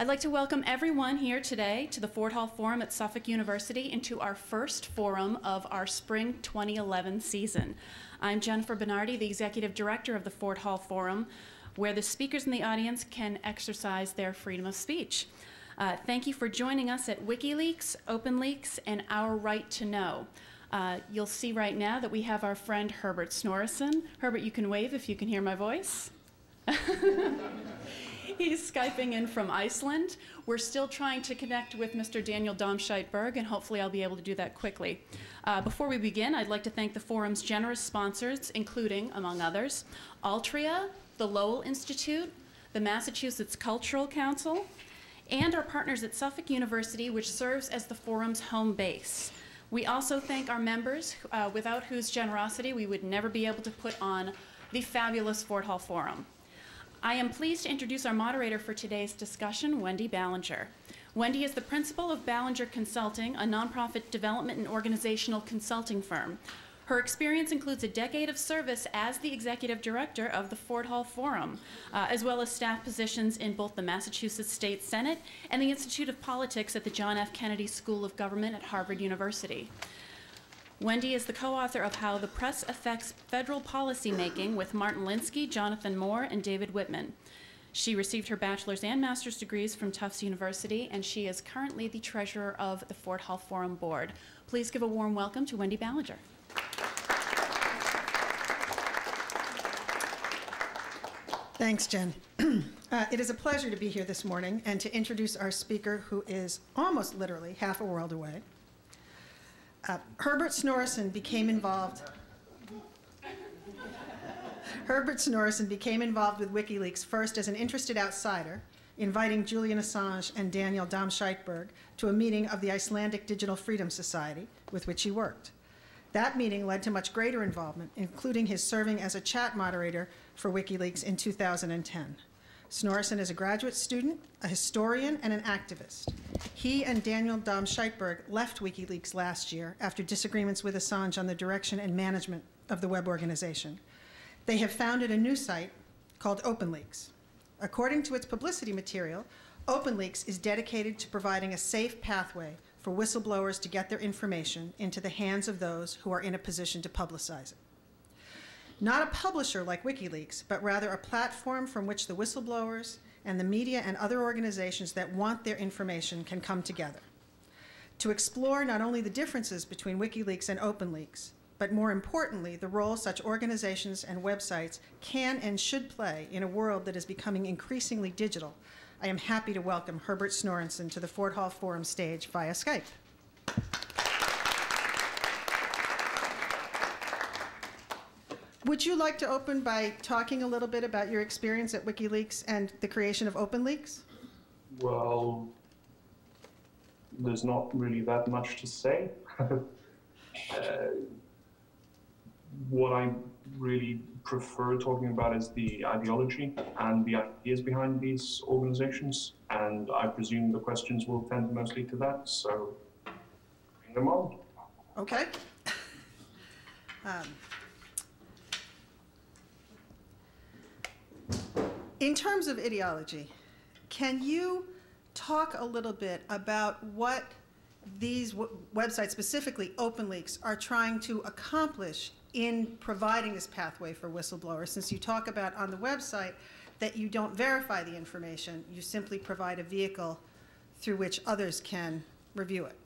I'd like to welcome everyone here today to the Ford Hall Forum at Suffolk University and to our first forum of our spring 2011 season. I'm Jennifer Bernardi, the Executive Director of the Ford Hall Forum, where the speakers in the audience can exercise their freedom of speech. Thank you for joining us at WikiLeaks, OpenLeaks, and Our Right to Know. You'll see right now that we have our friend Herbert Snorrason. Herbert, you can wave if you can hear my voice. He's Skyping in from Iceland. We're still trying to connect with Mr. Daniel Domscheit-Berg, and hopefully I'll be able to do that quickly. Before we begin, I'd like to thank the forum's generous sponsors, including, among others, Altria, the Lowell Institute, the Massachusetts Cultural Council, and our partners at Suffolk University, which serves as the forum's home base. We also thank our members, without whose generosity we would never be able to put on the fabulous Ford Hall Forum. I am pleased to introduce our moderator for today's discussion, Wendy Ballinger. Wendy is the principal of Ballinger Consulting, a nonprofit development and organizational consulting firm. Her experience includes a decade of service as the executive director of the Ford Hall Forum, as well as staff positions in both the Massachusetts State Senate and the Institute of Politics at the John F. Kennedy School of Government at Harvard University. Wendy is the co-author of How the Press Affects Federal Policymaking with Martin Linsky, Jonathan Moore, and David Whitman. She received her bachelor's and master's degrees from Tufts University, and she is currently the treasurer of the Ford Hall Forum Board. Please give a warm welcome to Wendy Ballinger. Thanks, Jen. It is a pleasure to be here this morning and to introduce our speaker, who is almost literally half a world away. Herbert Snorrason became involved with WikiLeaks first as an interested outsider, inviting Julian Assange and Daniel Domscheit-Berg to a meeting of the Icelandic Digital Freedom Society, with which he worked. That meeting led to much greater involvement, including his serving as a chat moderator for WikiLeaks in 2010. Snorrason is a graduate student, a historian, and an activist. He and Daniel Domscheit-Berg left WikiLeaks last year after disagreements with Assange on the direction and management of the web organization. They have founded a new site called OpenLeaks. According to its publicity material, OpenLeaks is dedicated to providing a safe pathway for whistleblowers to get their information into the hands of those who are in a position to publicize it. Not a publisher like WikiLeaks, but rather a platform from which the whistleblowers and the media and other organizations that want their information can come together. To explore not only the differences between WikiLeaks and OpenLeaks, but more importantly, the role such organizations and websites can and should play in a world that is becoming increasingly digital, I am happy to welcome Herbert Snorrason to the Ford Hall Forum stage via Skype. Would you like to open by talking a little bit about your experience at WikiLeaks and the creation of OpenLeaks? Well, there's not really that much to say. What I really prefer talking about is the ideology and the ideas behind these organizations, and I presume the questions will tend mostly to that, so bring them on. Okay. In terms of ideology, can you talk a little bit about what these websites, specifically OpenLeaks, are trying to accomplish in providing this pathway for whistleblowers, since you talk about on the website that you don't verify the information, you simply provide a vehicle through which others can review it?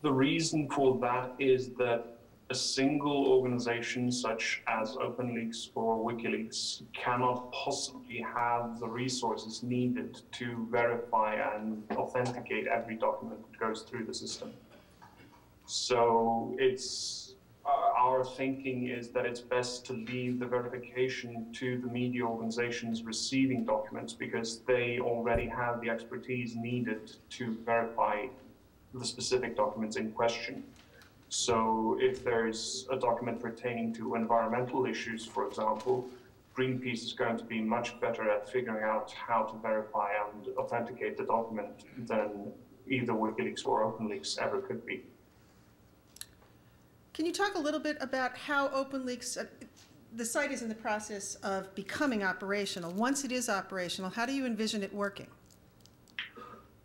The reason for that is that a single organization such as OpenLeaks or WikiLeaks cannot possibly have the resources needed to verify and authenticate every document that goes through the system. So it's, our thinking is that it's best to leave the verification to the media organizations receiving documents, because they already have the expertise needed to verify the specific documents in question. So if there's a document pertaining to environmental issues, for example, Greenpeace is going to be much better at figuring out how to verify and authenticate the document than either WikiLeaks or OpenLeaks ever could be. Can you talk a little bit about how OpenLeaks the site is in the process of becoming operational. Once it is operational, how do you envision it working?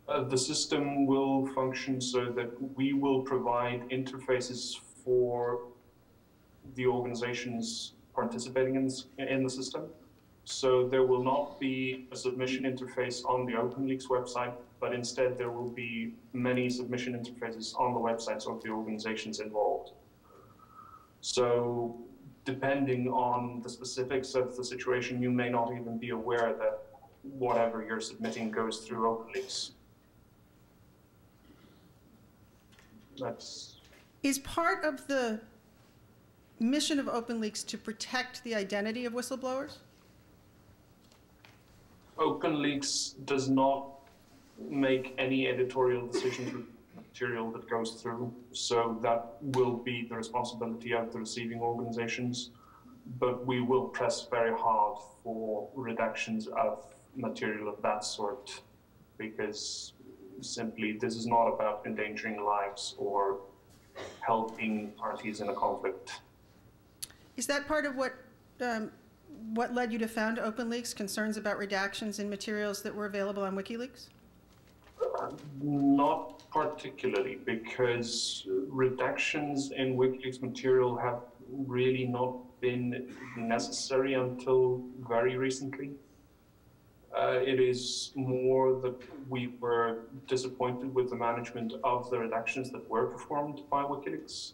The system will function so that we will provide interfaces for the organizations participating in the system. So there will not be a submission interface on the OpenLeaks website, but instead there will be many submission interfaces on the websites of the organizations involved. So depending on the specifics of the situation, you may not even be aware that whatever you're submitting goes through OpenLeaks. Is part of the mission of OpenLeaks to protect the identity of whistleblowers? OpenLeaks does not make any editorial decisions with material that goes through, so that will be the responsibility of the receiving organizations, but we will press very hard for redactions of material of that sort, because simply this is not about endangering lives or helping parties in a conflict. Is that part of what led you to found OpenLeaks, concerns about redactions in materials that were available on WikiLeaks? Not particularly, because redactions in WikiLeaks material have really not been necessary until very recently. It is more that we were disappointed with the management of the redactions that were performed by WikiLeaks.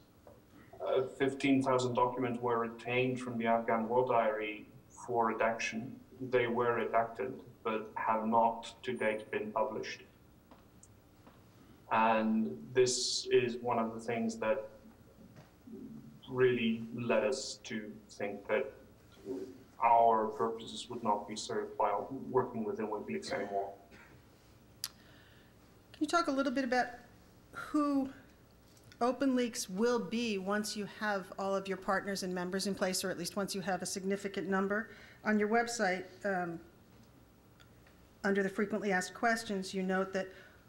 15,000 documents were retained from the Afghan War Diary for redaction. They were redacted, but have not to date been published. And this is one of the things that really led us to think that our purposes would not be served by working within WikiLeaks anymore. Can you talk a little bit about who OpenLeaks will be once you have all of your partners and members in place, or at least once you have a significant number? On your website, under the frequently asked questions, you note that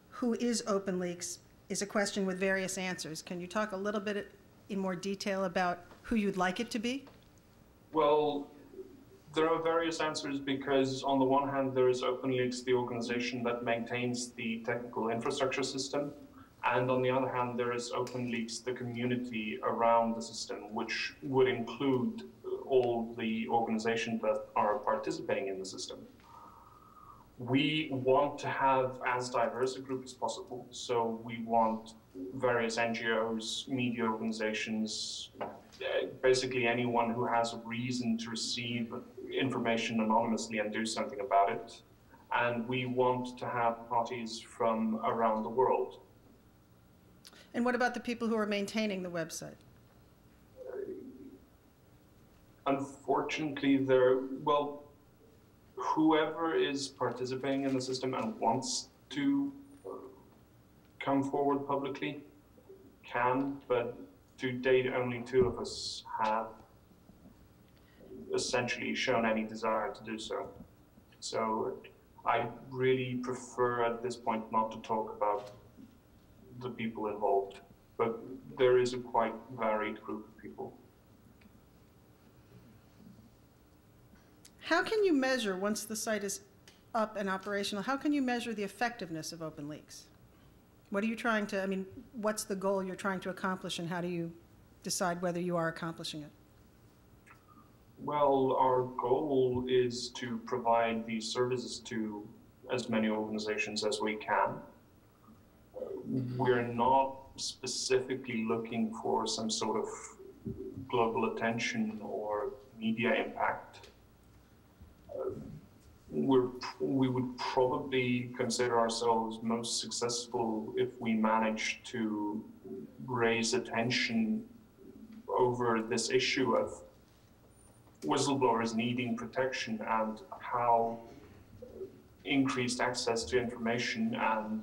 who is OpenLeaks is a question with various answers. Can you talk a little bit in more detail about who you'd like it to be? Well, there are various answers because, on the one hand, there is OpenLeaks, the organization that maintains the technical infrastructure system. And on the other hand, there is OpenLeaks, the community around the system, which would include all the organizations that are participating in the system. We want to have as diverse a group as possible. So we want various NGOs, media organizations, basically anyone who has a reason to receive information anonymously and do something about it. And we want to have parties from around the world. And what about the people who are maintaining the website? Unfortunately, well, whoever is participating in the system and wants to come forward publicly can, but to date, only two of us have essentially shown any desire to do so. So I really prefer at this point not to talk about the people involved, but there is a quite varied group of people. How can you measure, once the site is up and operational, how can you measure the effectiveness of OpenLeaks? What are you trying to, I mean, what's the goal you're trying to accomplish, and how do you decide whether you are accomplishing it? Well, our goal is to provide these services to as many organizations as we can. We're not specifically looking for some sort of global attention or media impact. We would probably consider ourselves most successful if we manage to raise attention over this issue of whistleblowers needing protection and how increased access to information and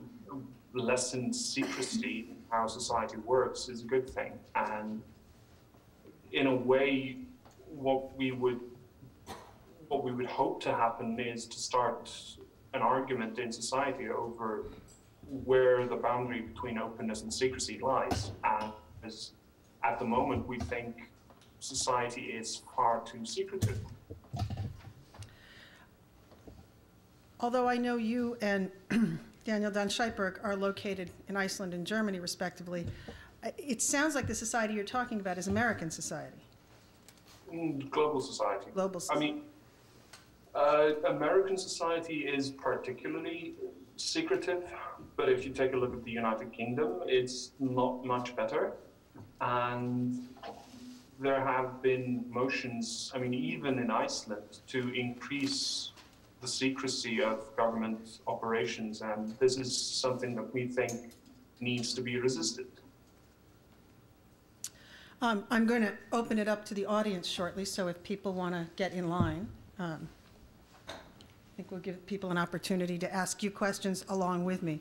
lessened secrecy in how society works is a good thing. And in a way, what we would hope to happen is to start an argument in society over where the boundary between openness and secrecy lies. And as at the moment, we think society is far too secretive. Although I know you and Daniel Domscheit-Berg are located in Iceland and Germany, respectively, it sounds like the society you're talking about is American society. Global society. Global society. I mean, American society is particularly secretive, but if you take a look at the United Kingdom, it's not much better. And there have been motions, I mean, even in Iceland, to increase the secrecy of government operations, and this is something that we think needs to be resisted. I'm going to open it up to the audience shortly, so if people want to get in line, I think we'll give people an opportunity to ask you questions along with me.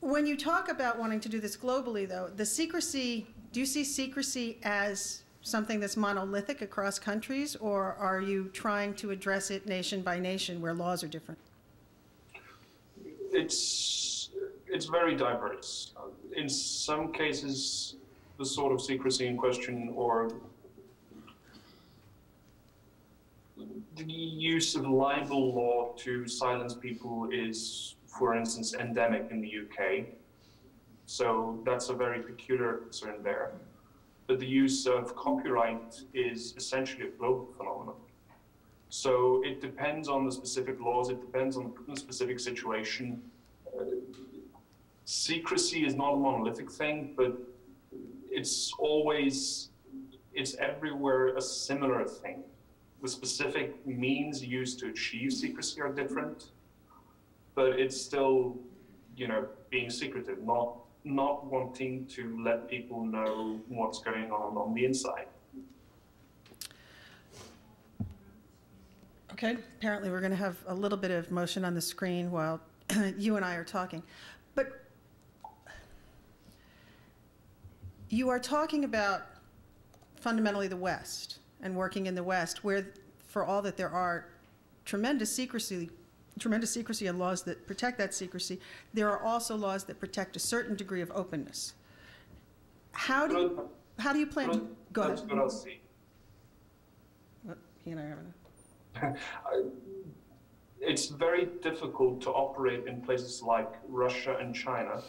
When you talk about wanting to do this globally, though, the secrecy, do you see secrecy as something that's monolithic across countries, or are you trying to address it nation by nation where laws are different? It's very diverse. In some cases, the sort of secrecy in question or the use of libel law to silence people is, for instance, endemic in the UK. So that's a very peculiar concern there. But the use of copyright is essentially a global phenomenon. So it depends on the specific laws, it depends on the specific situation. Secrecy is not a monolithic thing, but it's everywhere a similar thing. The specific means used to achieve secrecy are different, but it's still, you know, being secretive, not wanting to let people know what's going on the inside. Okay, apparently we're going to have a little bit of motion on the screen while you and I are talking. But you are talking about fundamentally the West and working in the West, where for all that there are tremendous secrecy and laws that protect that secrecy, there are also laws that protect a certain degree of openness. How do you plan to go ahead? What I'll see. He and I are having It's very difficult to operate in places like Russia and China.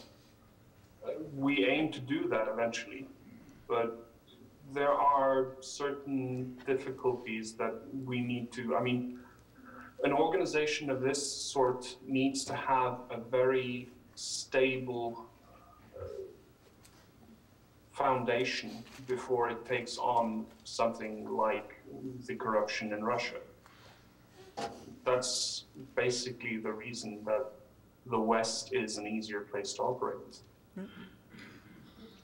We aim to do that eventually, but there are certain difficulties that we need to, I mean, an organization of this sort needs to have a very stable foundation before it takes on something like the corruption in Russia. That's basically the reason that the West is an easier place to operate.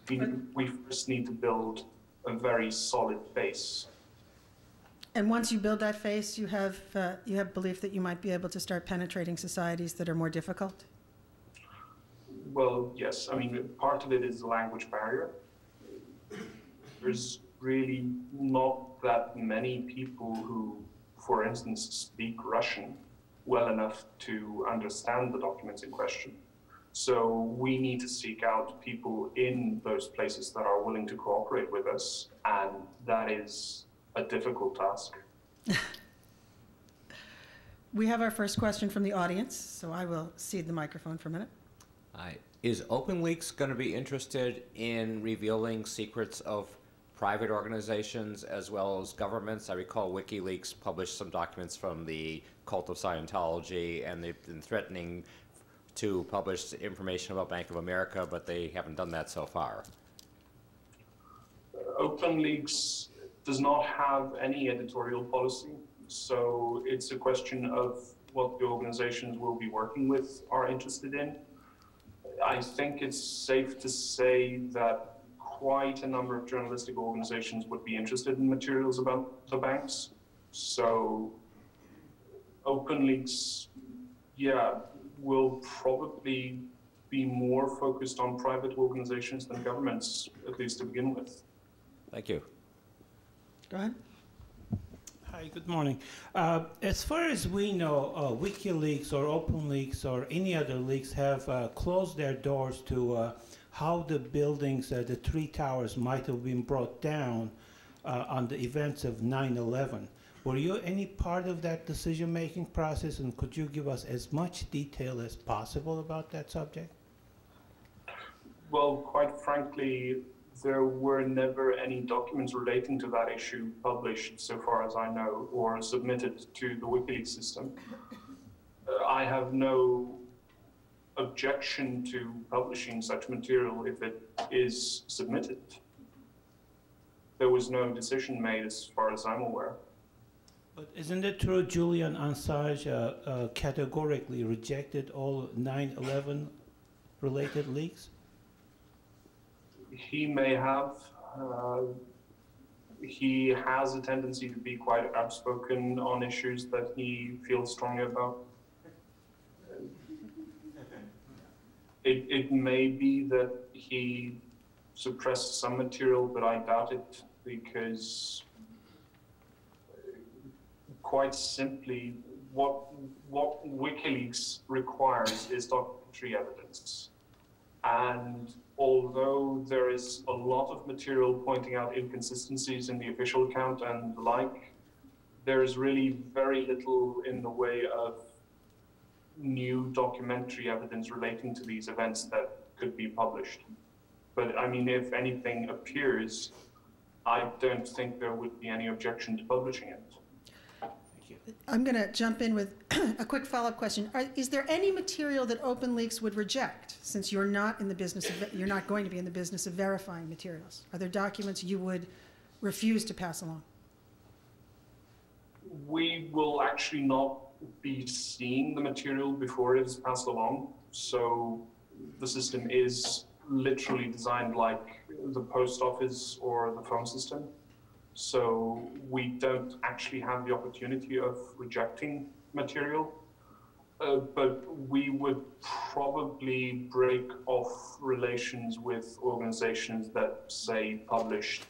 We first need to build a very solid base. And once you build that base, you have belief that you might be able to start penetrating societies that are more difficult? Well, yes. I mean, part of it is the language barrier. There's really not that many people who, for instance, speak Russian well enough to understand the documents in question. So we need to seek out people in those places that are willing to cooperate with us, and that is a difficult task. We have our first question from the audience, so I will cede the microphone for a minute. Hi. Is OpenLeaks going to be interested in revealing secrets of private organizations as well as governments? I recall WikiLeaks published some documents from the cult of Scientology, and they've been threatening to publish information about Bank of America, but they haven't done that so far. OpenLeaks does not have any editorial policy, so it's a question of what the organizations we'll be working with are interested in. I think it's safe to say that quite a number of journalistic organizations would be interested in materials about the banks. So OpenLeaks, yeah, will probably be more focused on private organizations than governments, at least to begin with. Thank you. Go ahead. Hi, Hi, good morning. As far as we know, WikiLeaks or OpenLeaks or any other leaks have closed their doors to how the buildings, the three towers might have been brought down on the events of 9/11. Were you any part of that decision-making process, and could you give us as much detail as possible about that subject? Well, quite frankly, there were never any documents relating to that issue published, so far as I know, or submitted to the WikiLeaks system. I have no objection to publishing such material if it is submitted. There was no decision made, as far as I'm aware. But isn't it true Julian Assange categorically rejected all 9/11 related leaks? He may have. He has a tendency to be quite outspoken on issues that he feels strongly about. It may be that he suppressed some material, but I doubt it, because quite simply, what WikiLeaks requires is documentary evidence. And although there is a lot of material pointing out inconsistencies in the official account and the like, there is really very little in the way of new documentary evidence relating to these events that could be published. But I mean, if anything appears, I don't think there would be any objection to publishing it. I'm going to jump in with a quick follow-up question. Is there any material that OpenLeaks would reject, since you're not in the business of, you're not going to be in the business of verifying materials? Are there documents you would refuse to pass along? We will actually not be seeing the material before it is passed along. So the system is literally designed like the post office or the phone system. So we don't actually have the opportunity of rejecting material, but we would probably break off relations with organizations that, say, published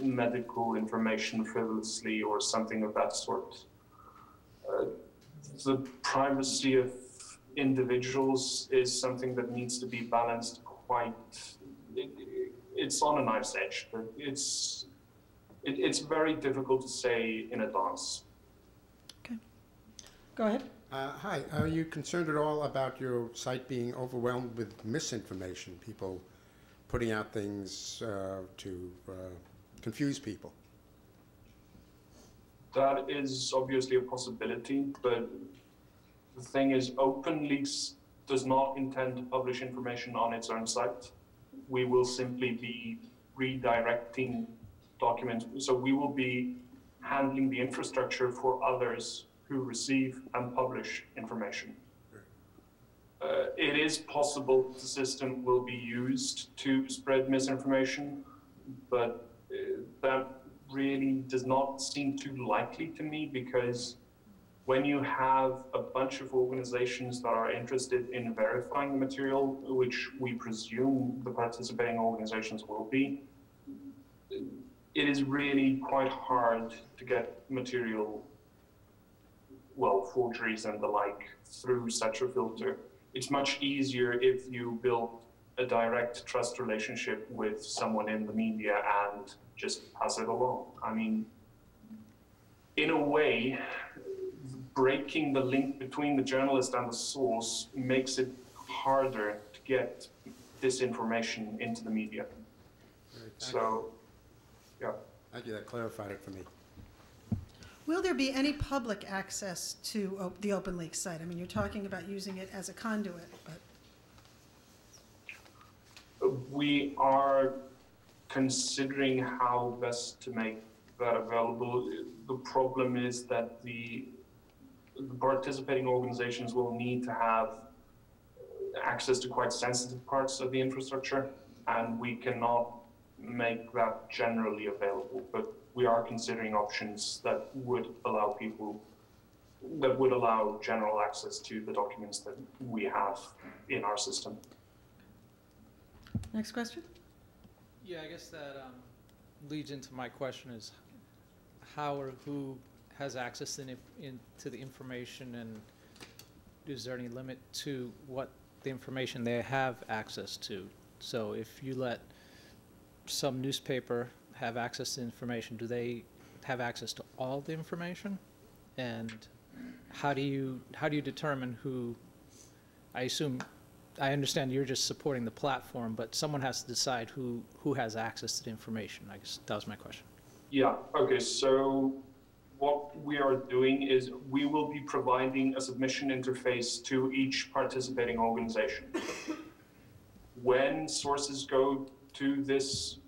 medical information frivolously or something of that sort. The privacy of individuals is something that needs to be balanced quite, it's on a knife's edge, but it's very difficult to say in advance. Okay. Go ahead. Hi. Are you concerned at all about your site being overwhelmed with misinformation, people putting out things to confuse people? That is obviously a possibility, but the thing is, OpenLeaks does not intend to publish information on its own site. We will simply be redirecting documents. So we will be handling the infrastructure for others who receive and publish information. It is possible the system will be used to spread misinformation, but that really does not seem too likely to me, because when you have a bunch of organizations that are interested in verifying the material, which we presume the participating organizations will be, it is really quite hard to get material, well, forgeries and the like, through such a filter. It's much easier if you build a direct trust relationship with someone in the media and just pass it along. I mean, in a way, breaking the link between the journalist and the source makes it harder to get this information into the media. So. Yeah, thank you. That clarified it for me. Will there be any public access to the OpenLeaks site? I mean, you're talking about using it as a conduit, but we are considering how best to make that available. The problem is that the participating organizations will need to have access to quite sensitive parts of the infrastructure, and we cannot make that generally available, but we are considering options that would allow people, that would allow general access to the documents that we have in our system. Next question? Yeah, I guess that leads into my question is how or who has access to the information, and is there any limit to what the information they have access to? So if you let some newspaper have access to information, do they have access to all the information? And how do you determine who? I assume, I understand you're just supporting the platform, but someone has to decide who has access to the information. I guess that was my question. Yeah, okay, so what we are doing is we will be providing a submission interface to each participating organization. When sources go to this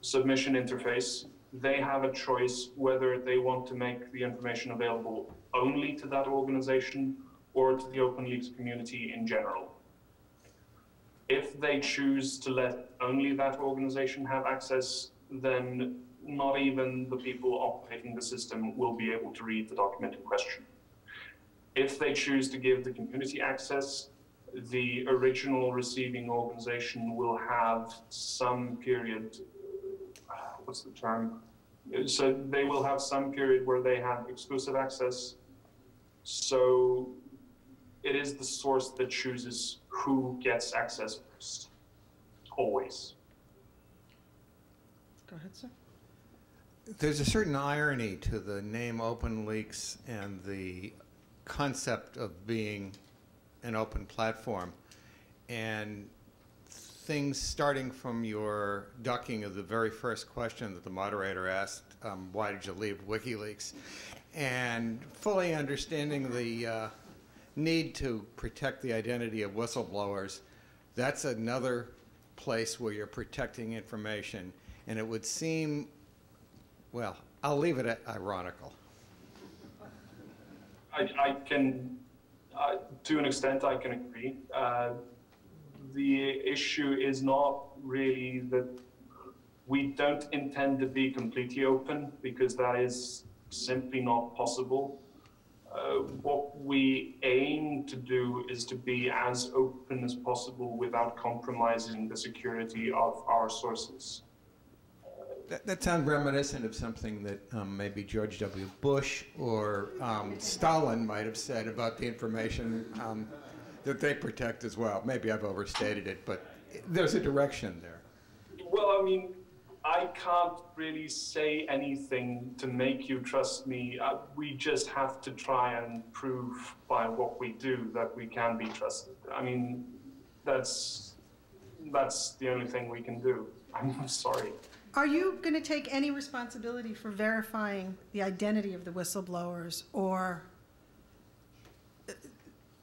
submission interface, they have a choice whether they want to make the information available only to that organization or to the OpenLeaks community in general. If they choose to let only that organization have access, then not even the people operating the system will be able to read the document in question. If they choose to give the community access, the original receiving organization will have some period, what's the term? So they will have some period where they have exclusive access. So it is the source that chooses who gets access first, always. Go ahead, sir. There's a certain irony to the name OpenLeaks and the concept of being an open platform, and things starting from your ducking of the very first question that the moderator asked, why did you leave WikiLeaks, and fully understanding the need to protect the identity of whistleblowers. That's another place where you're protecting information, and it would seem, well, I'll leave it at ironical. I can, to an extent, I can agree. The issue is not really that we don't intend to be completely open, because that is simply not possible. What we aim to do is to be as open as possible without compromising the security of our sources. That sounds reminiscent of something that maybe George W. Bush or Stalin might have said about the information that they protect as well. Maybe I've overstated it, but there's a direction there. Well, I mean, I can't really say anything to make you trust me. We just have to try and prove by what we do that we can be trusted. I mean, that's the only thing we can do. I'm sorry. Are you going to take any responsibility for verifying the identity of the whistleblowers or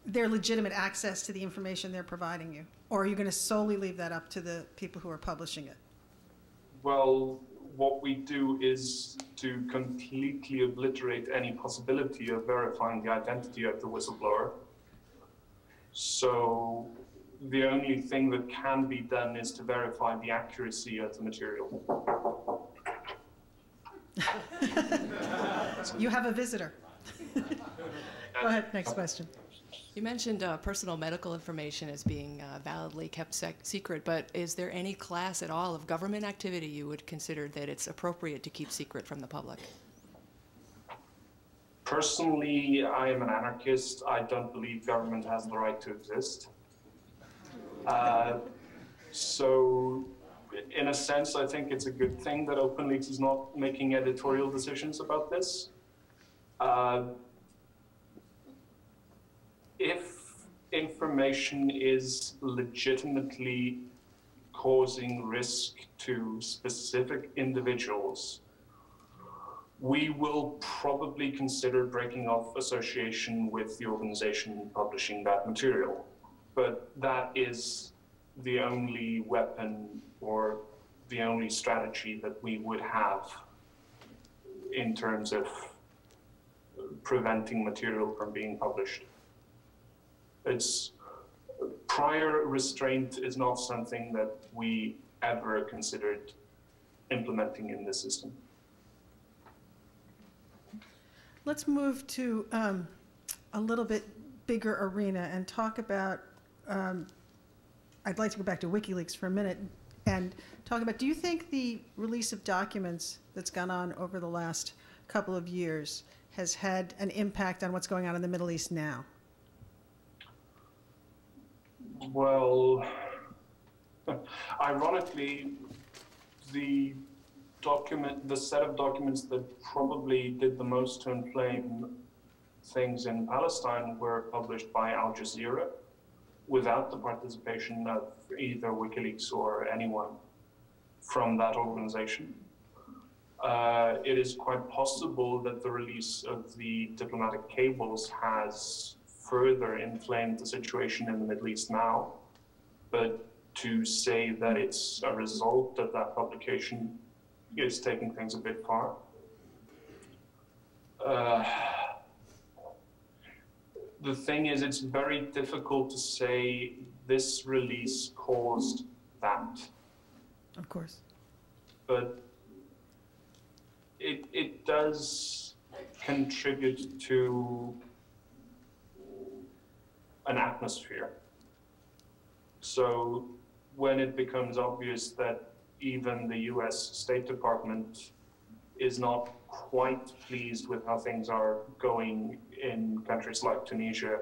their legitimate access to the information they're providing you? Or are you going to solely leave that up to the people who are publishing it? Well, what we do is to completely obliterate any possibility of verifying the identity of the whistleblower. So the only thing that can be done is to verify the accuracy of the material. You have a visitor. Go ahead, next question. You mentioned personal medical information as being validly kept secret, but is there any class at all of government activity you would consider that it's appropriate to keep secret from the public? Personally, I am an anarchist. I don't believe government has the right to exist. So, in a sense, I think it's a good thing that OpenLeaks is not making editorial decisions about this. If information is legitimately causing risk to specific individuals, we will probably consider breaking off association with the organization publishing that material. But that is the only weapon or the only strategy that we would have in terms of preventing material from being published. It's prior restraint is not something that we ever considered implementing in this system. Let's move to a little bit bigger arena and talk about I'd like to go back to WikiLeaks for a minute and talk about, do you think the release of documents that's gone on over the last couple of years has had an impact on what's going on in the Middle East now? Well, ironically, the document, the set of documents that probably did the most to inflame things in Palestine were published by Al Jazeera without the participation of either WikiLeaks or anyone from that organization. It is quite possible that the release of the diplomatic cables has further inflamed the situation in the Middle East now, but to say that it's a result of that publication is taking things a bit far. The thing is, it's very difficult to say this release caused that. Of course. But it does contribute to an atmosphere. So when it becomes obvious that even the US State Department is not quite pleased with how things are going in countries like Tunisia,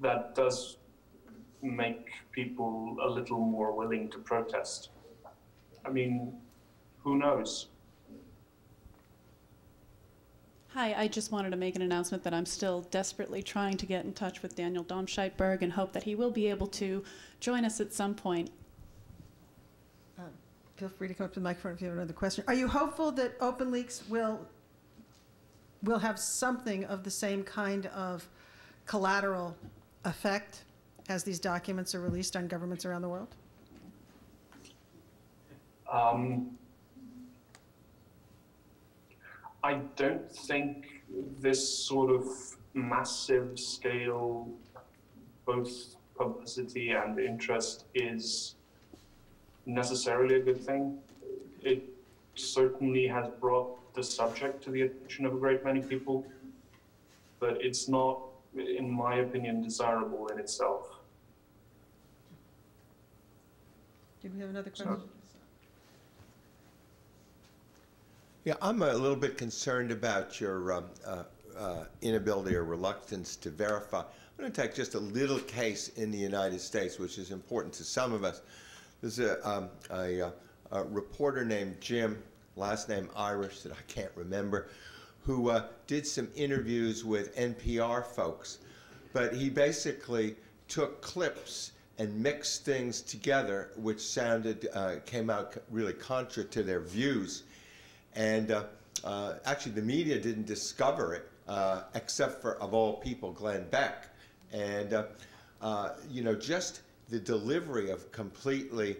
that does make people a little more willing to protest. I mean, who knows? Hi, I just wanted to make an announcement that I'm still desperately trying to get in touch with Daniel Domscheit-Berg and hope that he will be able to join us at some point. Feel free to come up to the microphone if you have another question. Are you hopeful that OpenLeaks will have something of the same kind of collateral effect as these documents are released on governments around the world? I don't think this sort of massive scale, both publicity and interest, is necessarily a good thing. It certainly has brought the subject to the attention of a great many people, but it's not, in my opinion, desirable in itself. Do we have another question? So, yeah, I'm a little bit concerned about your inability or reluctance to verify. I'm going to take just a little case in the United States, which is important to some of us. There's a reporter named Jim, last name Irish that I can't remember, who did some interviews with NPR folks. But he basically took clips and mixed things together, which sounded, came out really contra to their views. And actually, the media didn't discover it, except for, of all people, Glenn Beck. And you know, just the delivery of completely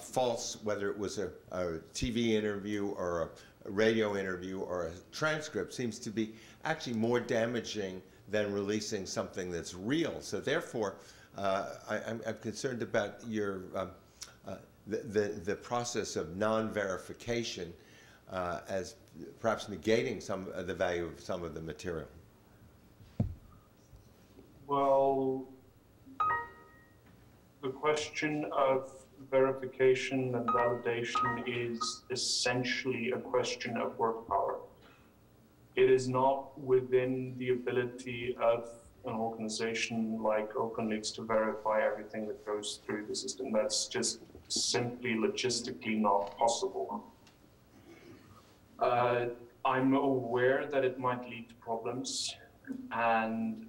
false, whether it was a TV interview or a radio interview or a transcript, seems to be actually more damaging than releasing something that's real. So therefore, I'm concerned about your the process of non-verification as perhaps negating some of the value of some of the material. Well, the question of verification and validation is essentially a question of work power. It is not within the ability of an organization like OpenLeaks to verify everything that goes through the system. That's just simply logistically not possible. I'm aware that it might lead to problems, and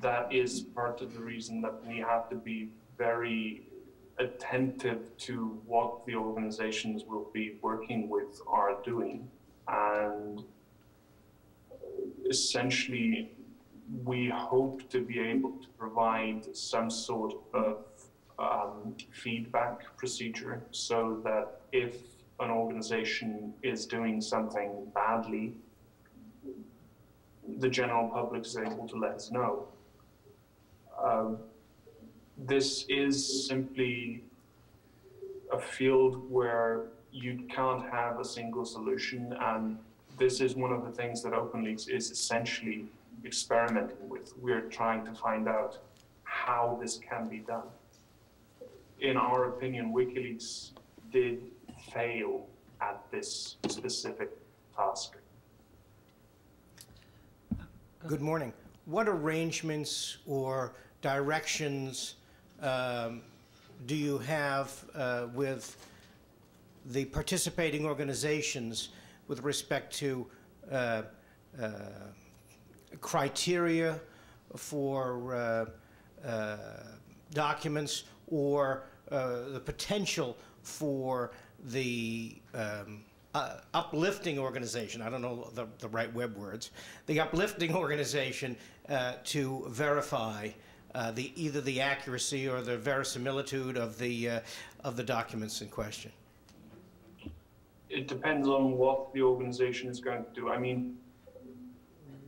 that is part of the reason that we have to be very attentive to what the organizations we'll be working with are doing. And essentially, we hope to be able to provide some sort of feedback procedure so that if an organization is doing something badly, the general public is able to let us know. This is simply a field where you can't have a single solution, and this is one of the things that OpenLeaks is essentially experimenting with. We're trying to find out how this can be done. In our opinion, WikiLeaks did fail at this specific task. Good morning. What arrangements or directions do you have with the participating organizations with respect to criteria for documents or the potential for the uplifting organization, I don't know the right web words, the uplifting organization to verify either the accuracy or the verisimilitude of the documents in question? It depends on what the organization is going to do. I mean,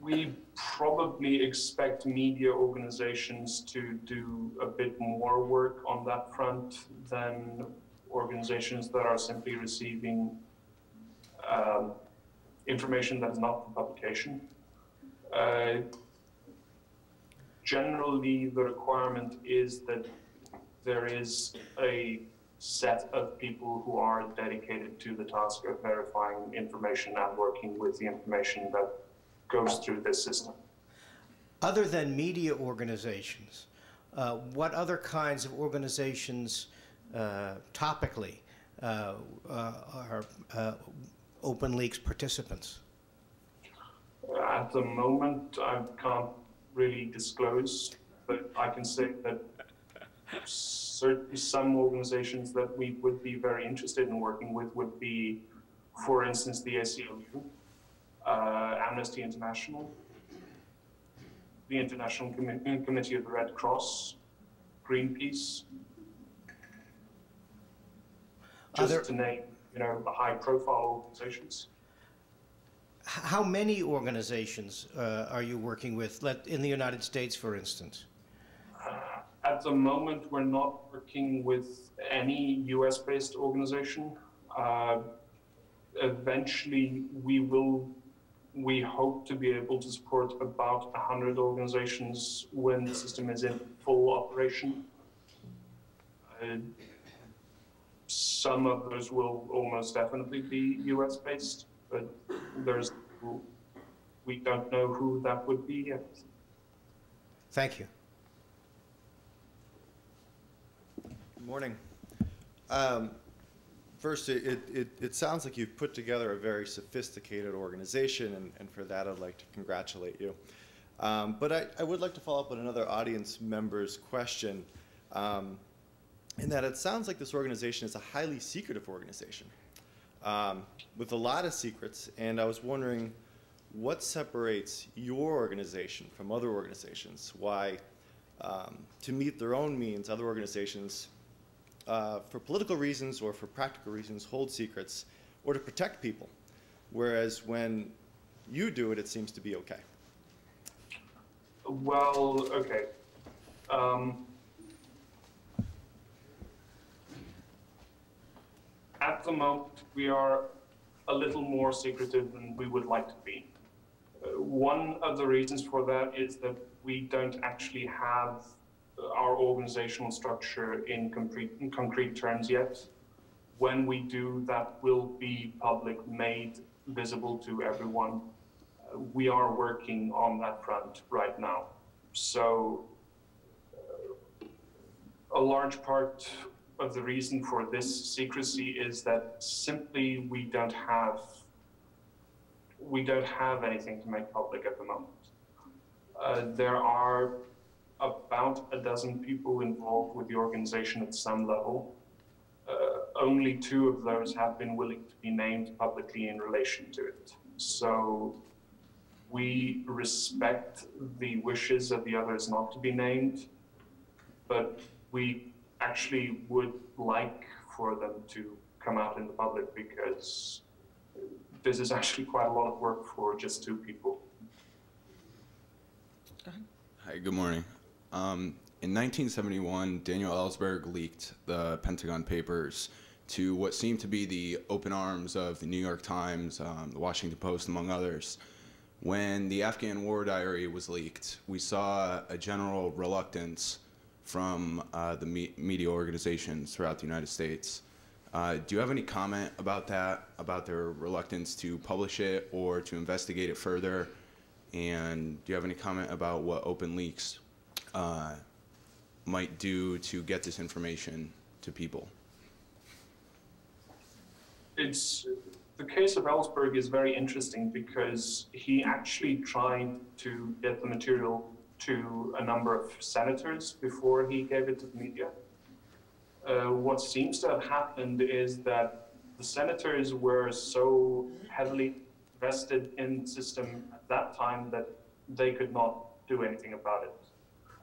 we probably expect media organizations to do a bit more work on that front than organizations that are simply receiving information that is not from publication. Generally, the requirement is that there is a set of people who are dedicated to the task of verifying information and working with the information that goes through this system. Other than media organizations, what other kinds of organizations topically are OpenLeaks participants? At the moment, I can't really disclose, but I can say that some organizations that we would be very interested in working with would be, for instance, the ACLU, Amnesty International, the International Committee of the Red Cross, Greenpeace, just to name, you know, the high-profile organizations. How many organizations are you working with in the United States, for instance? At the moment, we're not working with any US-based organization. Eventually, we hope to be able to support about 100 organizations when the system is in full operation. Some of those will almost definitely be US-based, but we don't know who that would be yet. Thank you. Good morning. First, it sounds like you've put together a very sophisticated organization, and for that I'd like to congratulate you. But I would like to follow up on another audience member's question, in that it sounds like this organization is a highly secretive organization with a lot of secrets, and I was wondering what separates your organization from other organizations, why to meet their own means other organizations for political reasons or for practical reasons hold secrets or to protect people, whereas when you do it, it seems to be okay. Well, okay. At the moment, we are a little more secretive than we would like to be. One of the reasons for that is that we don't actually have our organizational structure in concrete terms yet. When we do, that will be public, made visible to everyone. We are working on that front right now. So a large part of the reason for this secrecy is that simply we don't have anything to make public at the moment. There are about a dozen people involved with the organization at some level. Only two of those have been willing to be named publicly in relation to it. So we respect the wishes of the others not to be named, but we actually would like for them to come out in the public, because this is actually quite a lot of work for just two people. Hi, good morning. In 1971, Daniel Ellsberg leaked the Pentagon Papers to what seemed to be the open arms of the New York Times, the Washington Post, among others. When the Afghan War Diary was leaked, we saw a general reluctance from the media organizations throughout the United States. Do you have any comment about that, about their reluctance to publish it or to investigate it further? And do you have any comment about what OpenLeaks might do to get this information to people? The case of Ellsberg is very interesting because he actually tried to get the material to a number of senators before he gave it to the media. What seems to have happened is that the senators were so heavily vested in the system at that time that they could not do anything about it.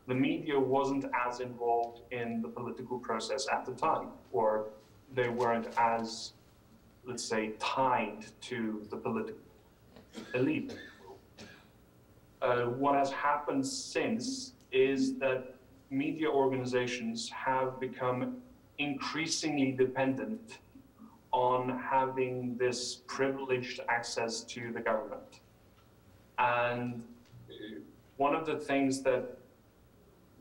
The media wasn't as involved in the political process at the time, or they weren't as, let's say, tied to the political elite. What has happened since is that media organizations have become increasingly dependent on having this privileged access to the government. And one of the things that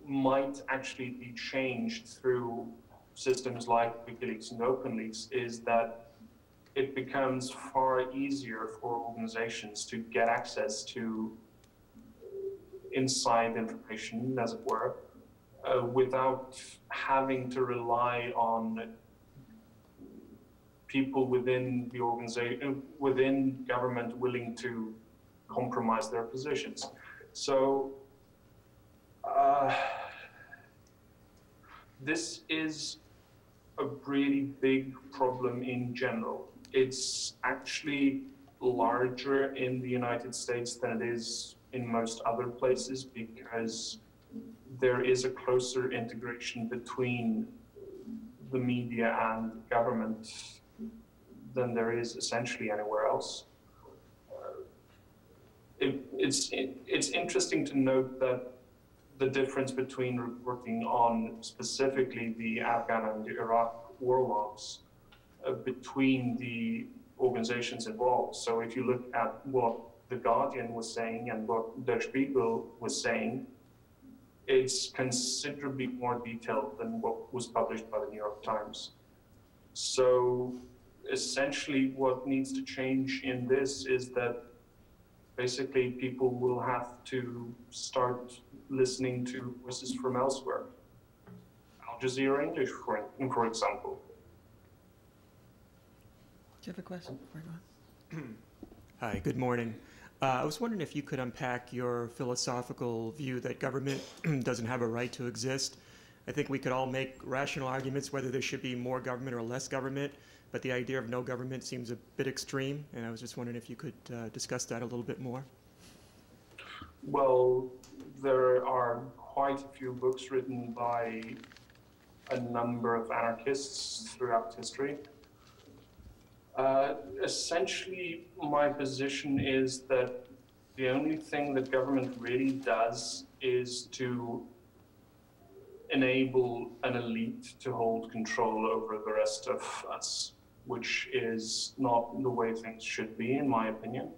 might actually be changed through systems like WikiLeaks and OpenLeaks is that it becomes far easier for organizations to get access to inside information, as it were, without having to rely on people within the organization, within government, willing to compromise their positions. So this is a really big problem in general. It's actually larger in the United States than it is in most other places because there is a closer integration between the media and government than there is essentially anywhere else. It's interesting to note that the difference between reporting on specifically the Afghan and the Iraq war logs between the organizations involved. So if you look at what The Guardian was saying and what Der Spiegel was saying, it's considerably more detailed than what was published by the New York Times. So essentially what needs to change in this is that basically people will have to start listening to voices from elsewhere. Al Jazeera English, for example. Do you have a question before I go on? Hi, good morning. I was wondering if you could unpack your philosophical view that government doesn't have a right to exist. I think we could all make rational arguments whether there should be more government or less government, but the idea of no government seems a bit extreme, and I was just wondering if you could discuss that a little bit more. Well, there are quite a few books written by a number of anarchists throughout history. Essentially, my position is that the only thing that government really does is to enable an elite to hold control over the rest of us, which is not the way things should be, in my opinion.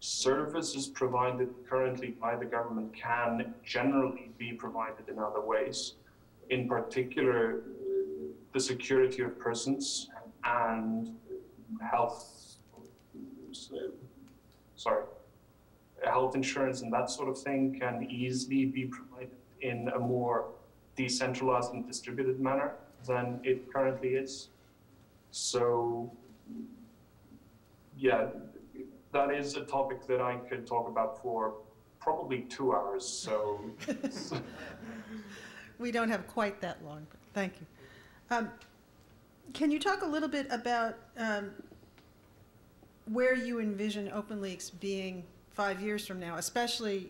Services provided currently by the government can generally be provided in other ways. In particular, the security of persons and health, health insurance and that sort of thing can easily be provided in a more decentralized and distributed manner than it currently is. So, yeah, that is a topic that I could talk about for probably 2 hours, so. We don't have quite that long, but thank you. Can you talk a little bit about where you envision OpenLeaks being 5 years from now, especially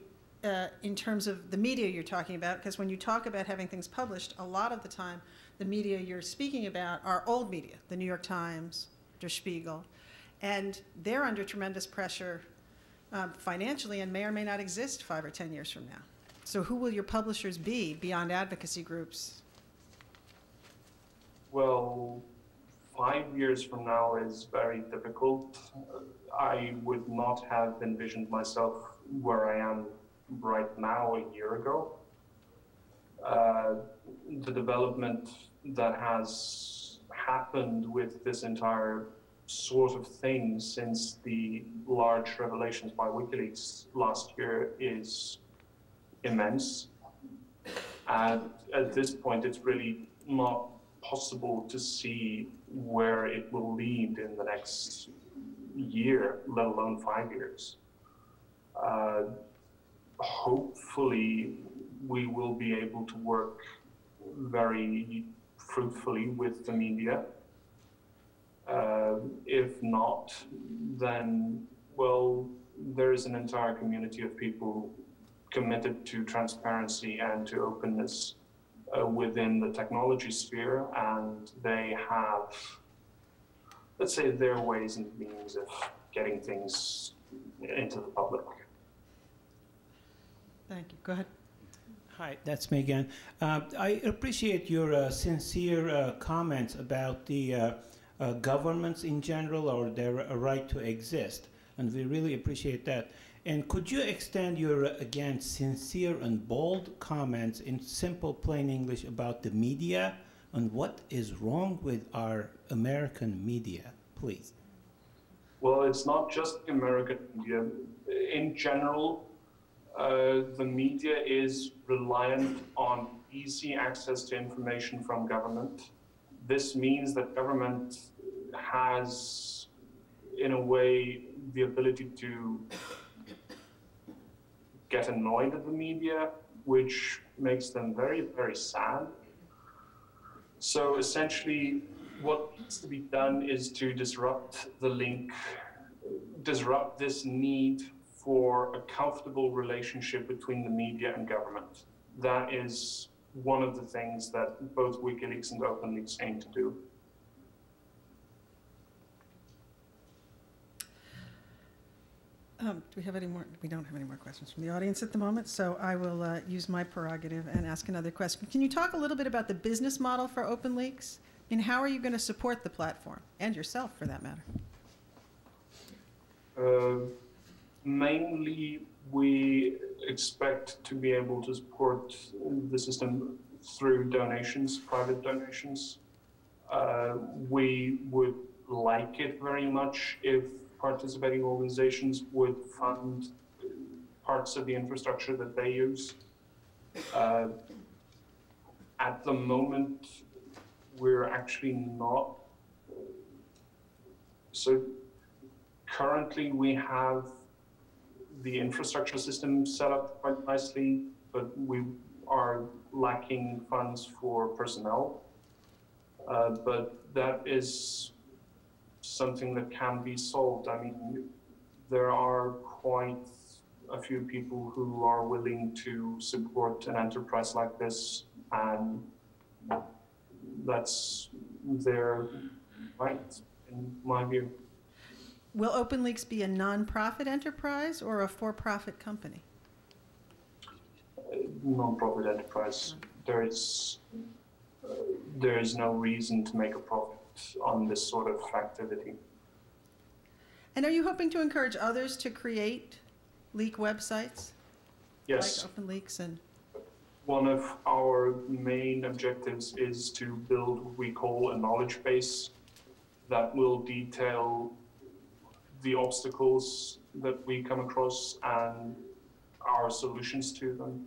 in terms of the media you're talking about? Because when you talk about having things published, a lot of the time the media you're speaking about are old media, the New York Times, Der Spiegel, and they're under tremendous pressure financially and may or may not exist 5 or 10 years from now. So who will your publishers be beyond advocacy groups? Well, 5 years from now is very difficult. I would not have envisioned myself where I am right now a year ago. The development that has happened with this entire sort of thing since the large revelations by WikiLeaks last year is immense. And at this point, it's really not possible to see where it will lead in the next year, let alone 5 years. Hopefully, we will be able to work very fruitfully with the media. If not, then, well, there is an entire community of people committed to transparency and to openness within the technology sphere, and they have, let's say, their ways and means of getting things into the public. Thank you. Go ahead. Hi, that's me again. I appreciate your sincere comments about the governments in general or their right to exist, and we really appreciate that. And could you extend your, again, sincere and bold comments in simple, plain English about the media and what is wrong with our American media, please? Well, it's not just American media. In general, the media is reliant on easy access to information from government. This means that government has, in a way, the ability to get annoyed at the media, which makes them very, very sad. So essentially, what needs to be done is to disrupt the link, disrupt this need for a comfortable relationship between the media and government. That is one of the things that both WikiLeaks and OpenLeaks aim to do. Do we have any more? We don't have any more questions from the audience at the moment, so I will use my prerogative and ask another question. Can you talk a little bit about the business model for OpenLeaks? And how are you going to support the platform, and yourself, for that matter? Mainly, we expect to be able to support the system through donations, private donations. We would like it very much if participating organizations would fund parts of the infrastructure that they use. At the moment, we're actually not. So currently we have the infrastructure system set up quite nicely, but we are lacking funds for personnel. But that is something that can be solved. I mean, there are quite a few people who are willing to support an enterprise like this, and that's their right, in my view. Will OpenLeaks be a non-profit enterprise or a for-profit company? Non-profit enterprise. There is no reason to make a profit on this sort of activity. And are you hoping to encourage others to create leak websites? Yes. Like OpenLeaks and... One of our main objectives is to build what we call a knowledge base that will detail the obstacles that we come across and our solutions to them.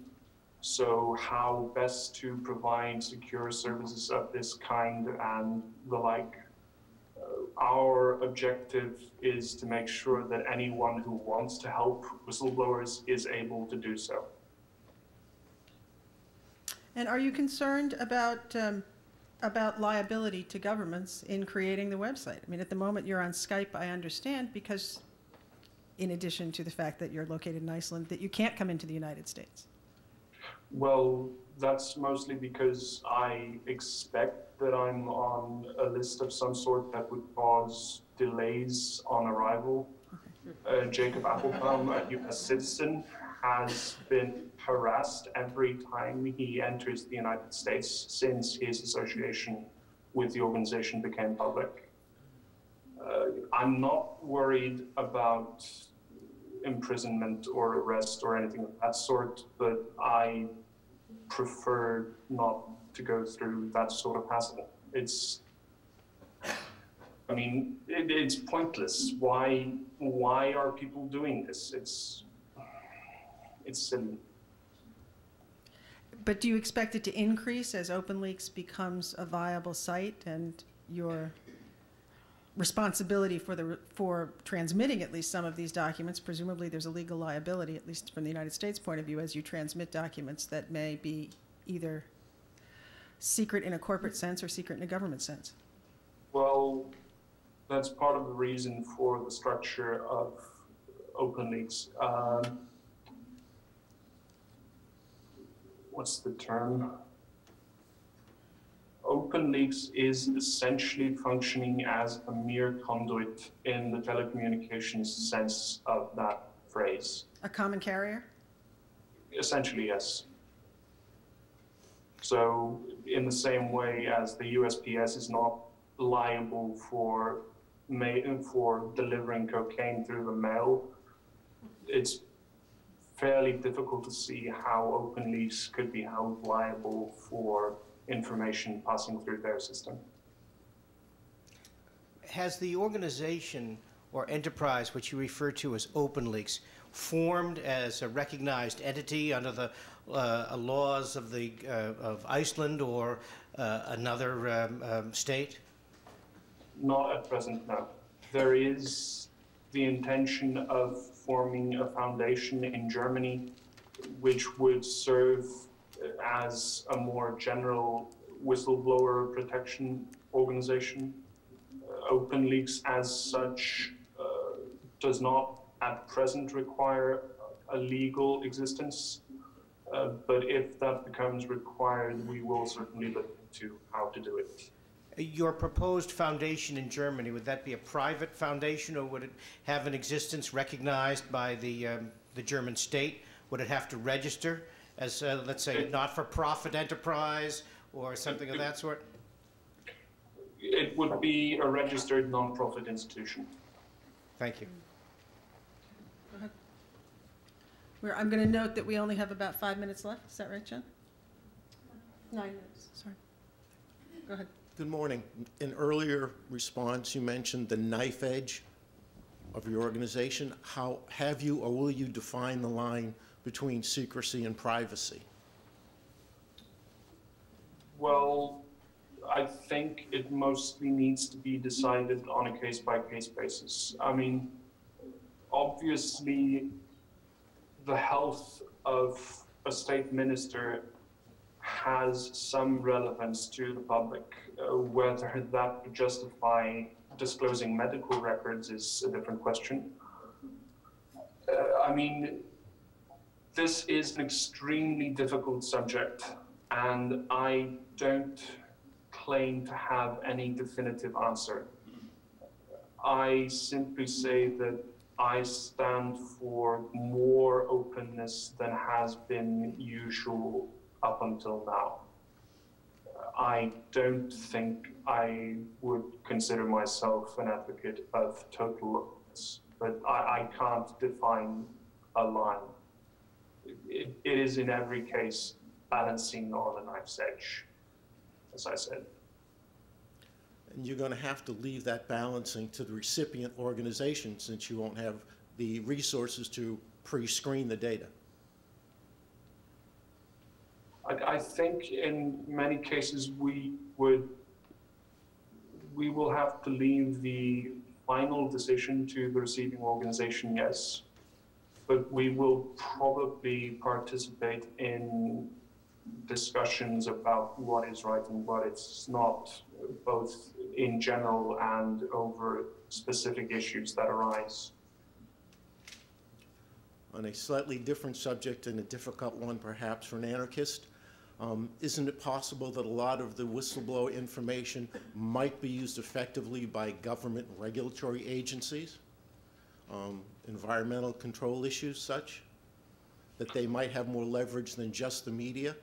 So how best to provide secure services of this kind and the like. Our objective is to make sure that anyone who wants to help whistleblowers is able to do so. And are you concerned about liability to governments in creating the website? I mean, at the moment you're on Skype, I understand, because in addition to the fact that you're located in Iceland, that you can't come into the United States. Well, that's mostly because I expect that I'm on a list of some sort that would cause delays on arrival. Okay. Jacob Applebaum, a U.S. citizen, has been harassed every time he enters the United States since his association with the organization became public. I'm not worried about imprisonment or arrest or anything of that sort, but I prefer not to go through that sort of hassle. It's I mean, it's pointless. Why are people doing this? It's silly. But do you expect it to increase as OpenLeaks becomes a viable site and your responsibility for transmitting at least some of these documents? Presumably there's a legal liability, at least from the United States point of view, as you transmit documents that may be either secret in a corporate sense or secret in a government sense. Well, that's part of the reason for the structure of OpenLeaks. What's the term? OpenLeaks is essentially functioning as a mere conduit in the telecommunications sense of that phrase. A common carrier? Essentially, yes. So in the same way as the USPS is not liable for delivering cocaine through the mail, it's fairly difficult to see how OpenLeaks could be held liable for information passing through their system. Has the organization or enterprise, which you refer to as OpenLeaks, formed as a recognized entity under the laws of the of Iceland or another state? Not at present, no. There is the intention of forming a foundation in Germany, which would serve as a more general whistleblower protection organization. OpenLeaks as such does not at present require a legal existence, but if that becomes required, we will certainly look into how to do it. Your proposed foundation in Germany, would that be a private foundation, or would it have an existence recognized by the German state? Would it have to register as, let's say, a not-for-profit enterprise or something of that sort? It would be a registered non-profit institution. Thank you. Go ahead. I'm going to note that we only have about 5 minutes left. Is that right, John? 9 minutes. Sorry. Go ahead. Good morning. In earlier response, you mentioned the knife edge of your organization. How have you or will you define the line between secrecy and privacy? Well, I think it mostly needs to be decided on a case-by-case basis. I mean, obviously, the health of a state minister has some relevance to the public. Whether that would justify disclosing medical records is a different question. I mean, this is an extremely difficult subject, and I don't claim to have any definitive answer. I simply say that I stand for more openness than has been usual up until now. I don't think I would consider myself an advocate of total openness, but I can't define a line. It is in every case balancing on a knife's edge, as I said. And you're going to have to leave that balancing to the recipient organization, since you won't have the resources to pre-screen the data. I think in many cases we will have to leave the final decision to the receiving organization, yes. But we will probably participate in discussions about what is right and what is not, both in general and over specific issues that arise. On a slightly different subject, and a difficult one perhaps for an anarchist, isn't it possible that a lot of the whistleblower information might be used effectively by government and regulatory agencies? Environmental control issues such, that they might have more leverage than just the media?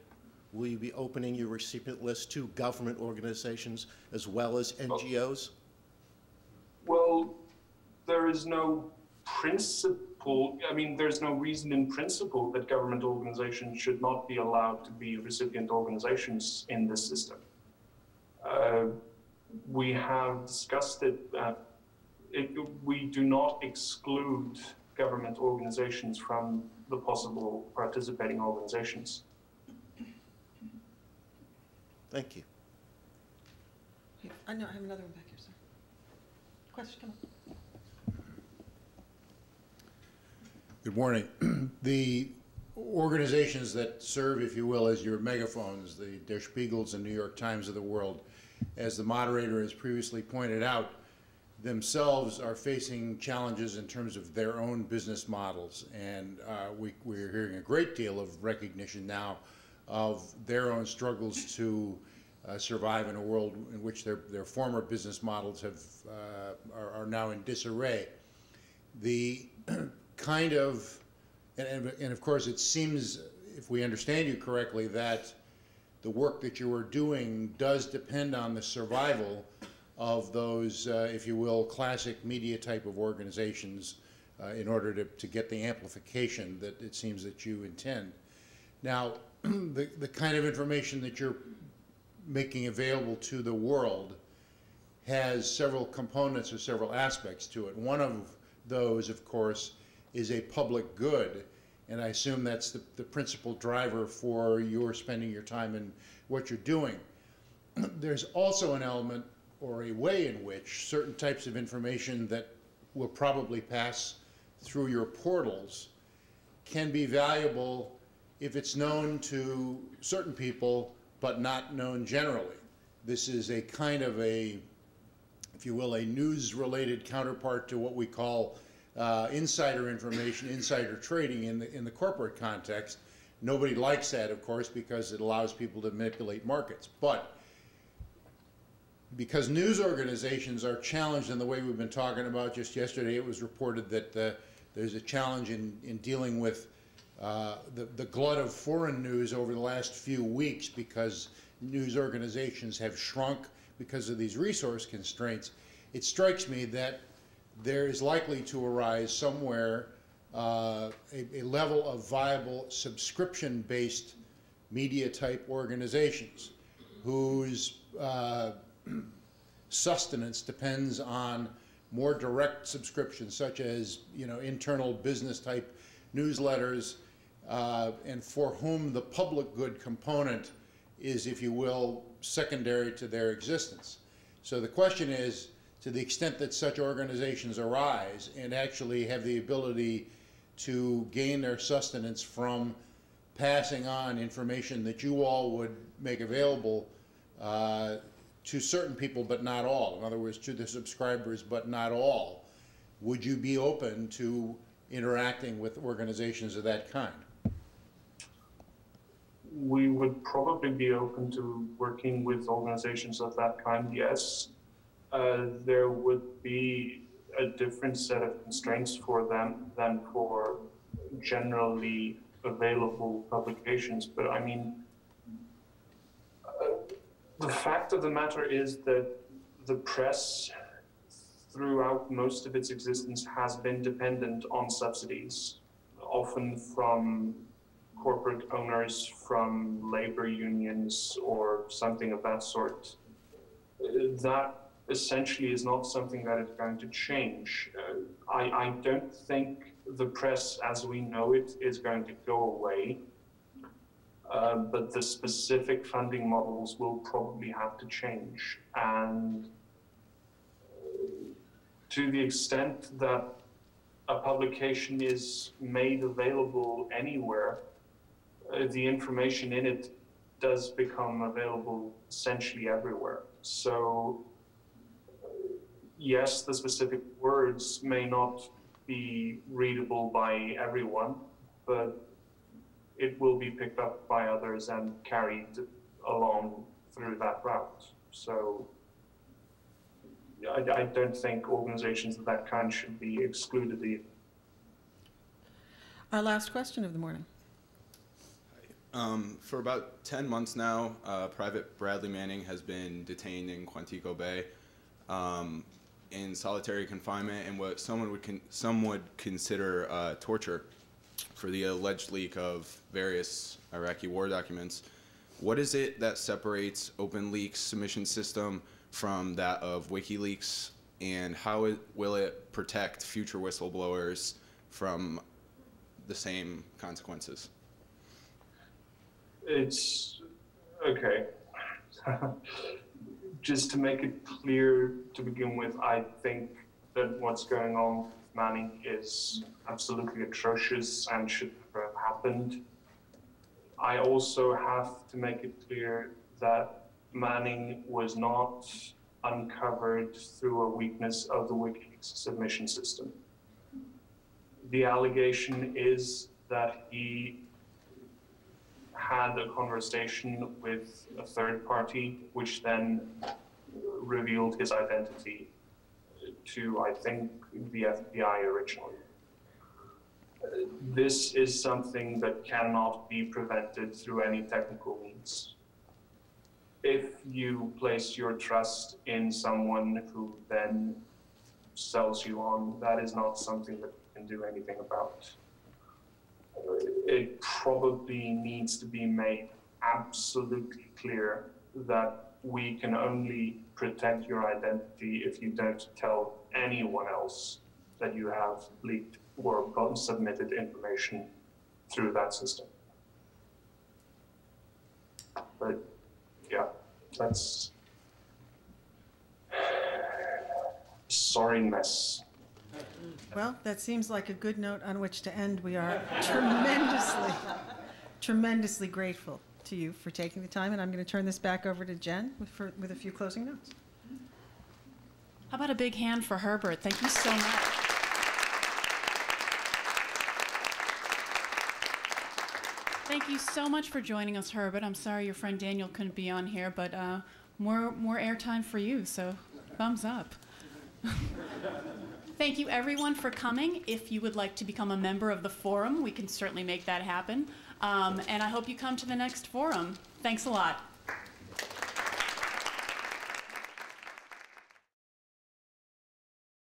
Will you be opening your recipient list to government organizations as well as NGOs? Well, there is no principle, I mean, there's no reason in principle that government organizations should not be allowed to be recipient organizations in this system. we have discussed it, we do not exclude government organizations from the possible participating organizations. Thank you. I know I have another one back here, sir. Question, come on. Good morning. The organizations that serve, if you will, as your megaphones, the Der Spiegels and New York Times of the world, as the moderator has previously pointed out, themselves are facing challenges in terms of their own business models. And we're hearing a great deal of recognition now of their own struggles to survive in a world in which their former business models have, are now in disarray. The kind of, and of course it seems, if we understand you correctly, that the work that you are doing does depend on the survival of those, if you will, classic media type of organizations in order to get the amplification that it seems that you intend. Now, the kind of information that you're making available to the world has several components or several aspects to it. One of those, of course, is a public good, and I assume that's the principal driver for your spending your time in what you're doing. There's also an element or a way in which certain types of information that will probably pass through your portals can be valuable if it's known to certain people but not known generally. This is a kind of a, if you will, a news-related counterpart to what we call insider information, insider trading in the corporate context. Nobody likes that, of course, because it allows people to manipulate markets. But because news organizations are challenged in the way we've been talking about, just yesterday it was reported that there's a challenge in dealing with the glut of foreign news over the last few weeks because news organizations have shrunk because of these resource constraints. It strikes me that there is likely to arise somewhere a level of viable subscription-based media-type organizations whose sustenance depends on more direct subscriptions, such as, you know, internal business-type newsletters, and for whom the public good component is, if you will, secondary to their existence. So the question is, to the extent that such organizations arise and actually have the ability to gain their sustenance from passing on information that you all would make available to certain people but not all, in other words, to the subscribers but not all, would you be open to interacting with organizations of that kind? We would probably be open to working with organizations of that kind, yes. There would be a different set of constraints for them than for generally available publications. But I mean, the fact of the matter is that the press throughout most of its existence has been dependent on subsidies, often from corporate owners, from labor unions, or something of that sort. That essentially is not something that is going to change. I don't think the press as we know it is going to go away, but the specific funding models will probably have to change. And to the extent that a publication is made available anywhere, the information in it does become available essentially everywhere. So yes, the specific words may not be readable by everyone, but it will be picked up by others and carried along through that route. So I don't think organizations of that kind should be excluded either. Our last question of the morning. For about 10 months now, Private Bradley Manning has been detained in Quantico Bay in solitary confinement and what some would consider torture for the alleged leak of various Iraqi war documents. What is it that separates OpenLeaks submission system from that of WikiLeaks, and how will it protect future whistleblowers from the same consequences? It's okay. Just to make it clear to begin with, I think that what's going on, Manny, is absolutely atrocious and should never have happened. I also have to make it clear that Manning was not uncovered through a weakness of the WikiLeaks submission system. The allegation is that he had a conversation with a third party, which then revealed his identity to, I think, the FBI originally. This is something that cannot be prevented through any technical means. If you place your trust in someone who then sells you on, that is not something that you can do anything about. It probably needs to be made absolutely clear that we can only protect your identity if you don't tell anyone else that you have leaked or gotten submitted information through that system. But yeah, that's a sorry mess. Well, that seems like a good note on which to end. We are tremendously grateful to you for taking the time, and I'm going to turn this back over to Jen with a few closing notes. How about a big hand for Herbert? Thank you so much. Thank you so much for joining us, Herbert. I'm sorry your friend Daniel couldn't be on here, but more airtime for you, so thumbs up. Thank you, everyone, for coming. If you would like to become a member of the forum, we can certainly make that happen. And I hope you come to the next forum. Thanks a lot.